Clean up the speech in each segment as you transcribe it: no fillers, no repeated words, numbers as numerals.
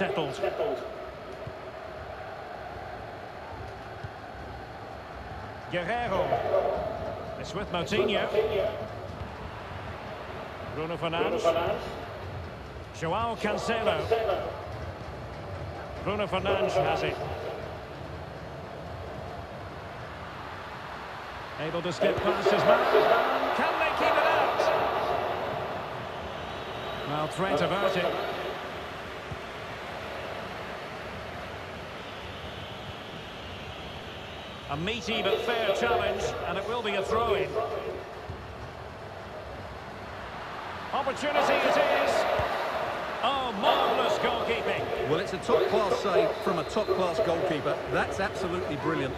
settled. Guerrero. It's with Moutinho. Bruno Fernandes. Joao Cancelo. Bruno Fernandes has it. Able to skip past his man. Can they keep it out? Well, Trent averted it. A meaty but fair challenge, and it will be a throw-in. Opportunity it is. Oh, marvellous goalkeeping. Well, it's a top-class save from a top-class goalkeeper. That's absolutely brilliant.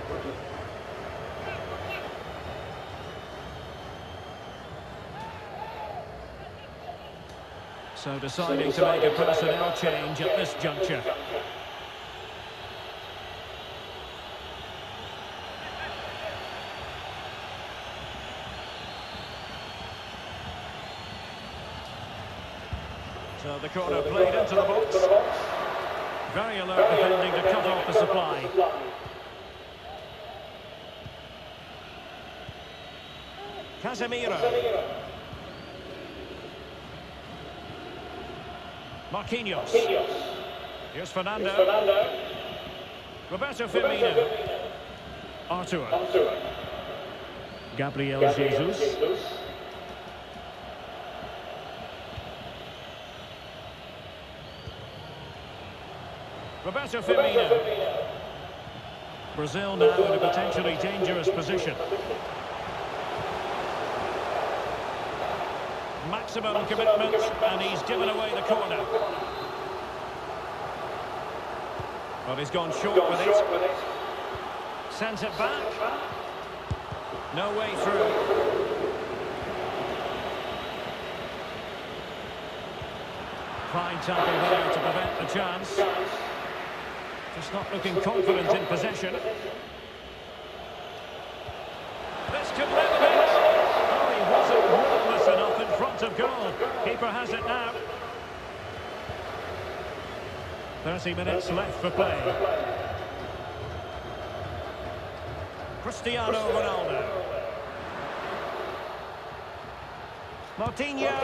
So deciding to make a personnel change at this juncture. So the corner played into the box. Very alert defending to cut off the supply. Casemiro. Marquinhos. Here's Fernando. Roberto Firmino. Arturo. Gabriel Jesus. Roberto Firmino. Brazil now in a potentially dangerous position. Maximum commitment, and he's given away the corner. But he's gone short with it. Sends it back. No way through. Fine tackle there to prevent the chance. Just not looking confident in possession. This could never be. Oh, he wasn't ruthless enough in front of goal. Keeper has it now. 30 minutes left for play. Cristiano Ronaldo. Martinho,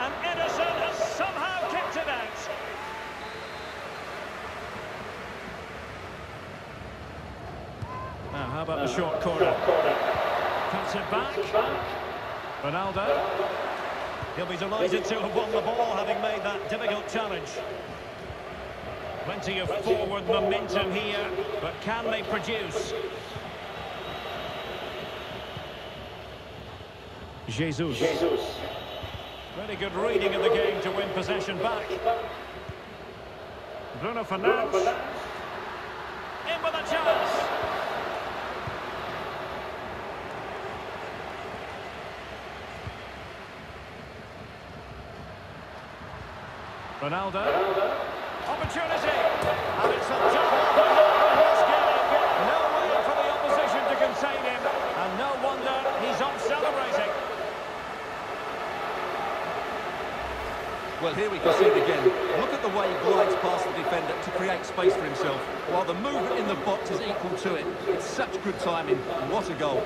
and Ederson has somehow kept it out. Now, how about the short corner? Cuts it back. Ronaldo. He'll be delighted to have won the ball, having made that difficult challenge. Plenty of forward momentum here, but can they produce? Jesus. Really good reading of the game to win possession back. Bruno Fernandes. In with a chance. Ronaldo. Opportunity. And it's a double. No way for the opposition to contain him. And no wonder he's off celebrating. Well, here we can see it again. Look at the way he glides past the defender to create space for himself, while the movement in the box is equal to it. It's such good timing. What a goal.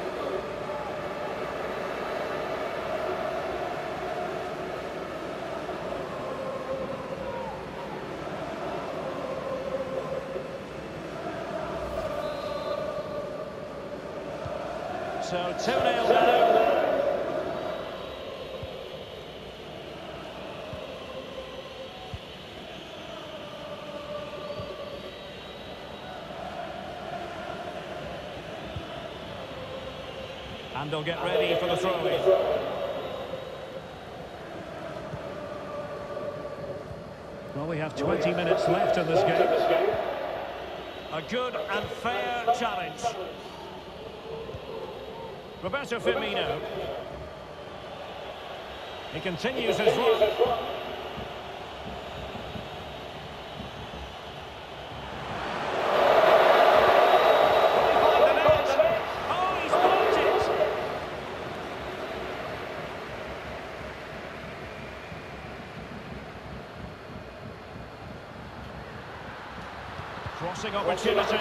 So 2-0 down. And they'll get ready for the throw-in. Well, we have 20 minutes left in this game. A good and fair challenge. Roberto Firmino. He continues his run. Oh, he's blocked it. Crossing opportunity.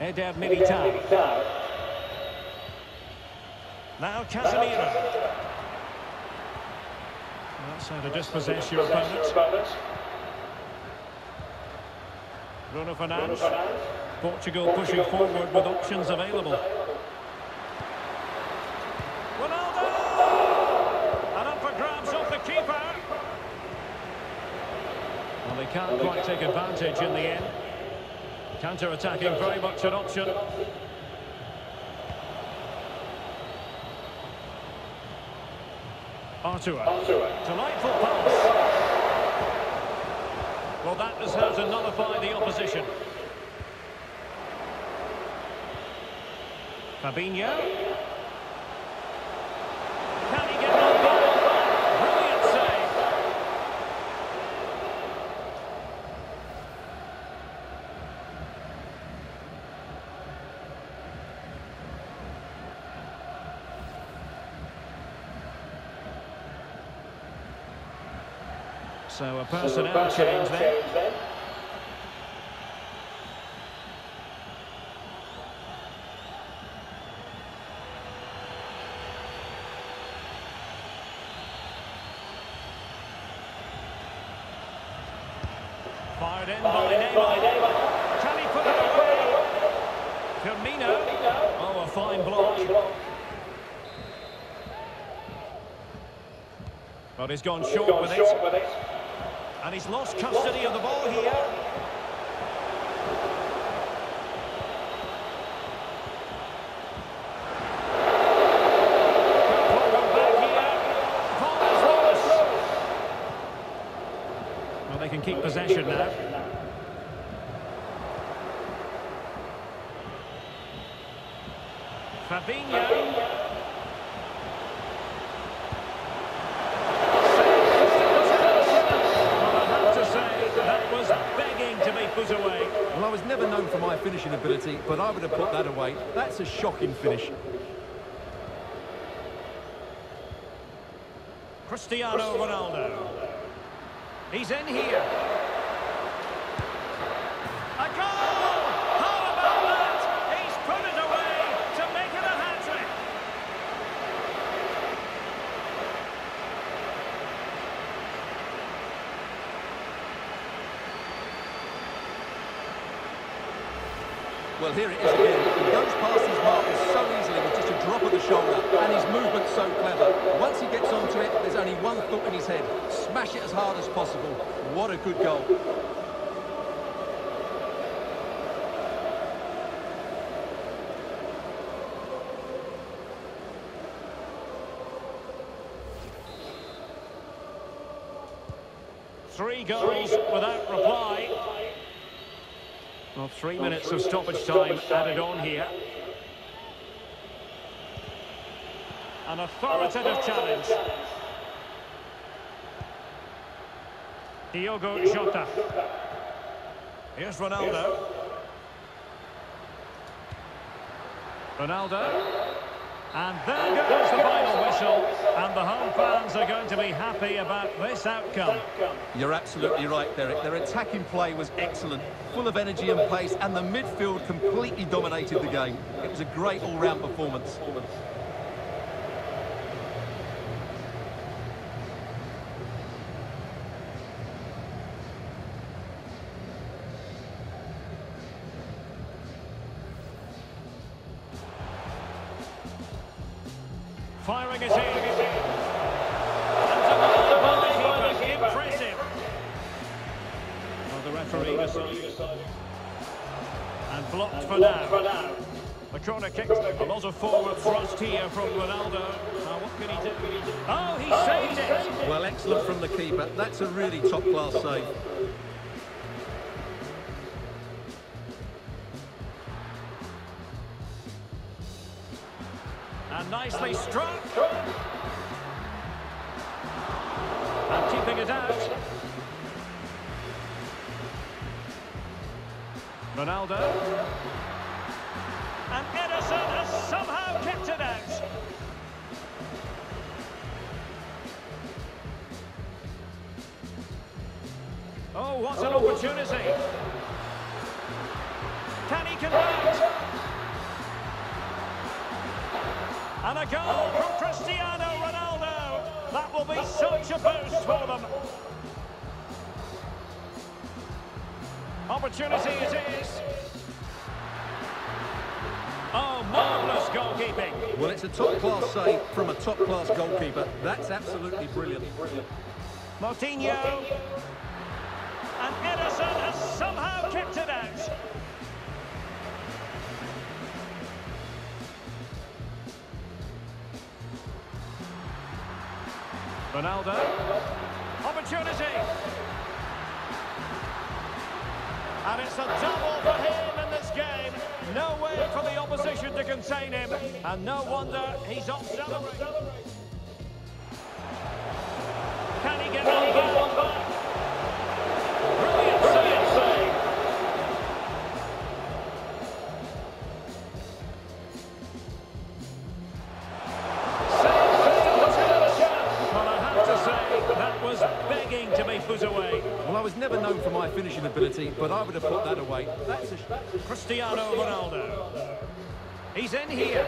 Eder Militao. Now Casemiro. That's how to dispossess your opponent. Bruno Fernandes. Portugal pushing forward with options available. Ronaldo! And up for grabs off the keeper. Well, they can't quite take advantage in the end. Counter-attacking very much an option. Arturo. Delightful pass. Well, that is how to nullify the opposition. Fabinho. Can he get on goal? Brilliant save. So a personnel change there. Fired in by Neymar. Can he put it away? Firmino. Oh, a fine block. But he's gone short with it. And he's lost custody of the ball here. Keep possession now. Fabinho. I have to say, that was begging to be put away. Well, I was never known for my finishing ability, but I would have put that away. That's a shocking finish. Cristiano Ronaldo. He's in here. A goal! How about that? He's put it away to make it a hat-trick. Well, here it is again. He goes past his markers so easily with just a drop of the shoulder, and his movement so clever. Once he gets onto it, there's only one thought in his head. Smash it as hard as possible. What a good goal. Three goals without reply. Well, 3 minutes of stoppage time added on here. An authoritative challenge. Diogo Jota. Here's Ronaldo. Ronaldo. And there goes the final whistle. And the home fans are going to be happy about this outcome. You're absolutely right, Derek. Their attacking play was excellent. Full of energy and pace. And the midfield completely dominated the game. It was a great all-round performance. Firing his head. And the impressive. Well, the referee decided. And blocked for now. The corner kick. A lot of forward thrust here from Ronaldo. Now, what can he do? Oh, he saved it. Well, excellent from the keeper. That's a really top-class save. And nicely struck. And keeping it out. Ronaldo. And Ederson has somehow kept it out. Oh, what an opportunity. Can he convert? And a goal from Cristiano Ronaldo. That will be such a boost for them. Opportunity it is. Oh, marvellous goalkeeping. Well, it's a top-class save from a top-class goalkeeper. That's absolutely brilliant. Marquinhos. And Ederson has somehow kicked it out. Ronaldo. Opportunity. And it's a double for him in this game. No way for the opposition to contain him. And no wonder he's on celebrating. Can he get one back? Brilliant save. Well, I have to say, that was begging to be put away. Well, I was never known for my finishing ability, but I would have put that away. That's Cristiano Ronaldo. He's in here.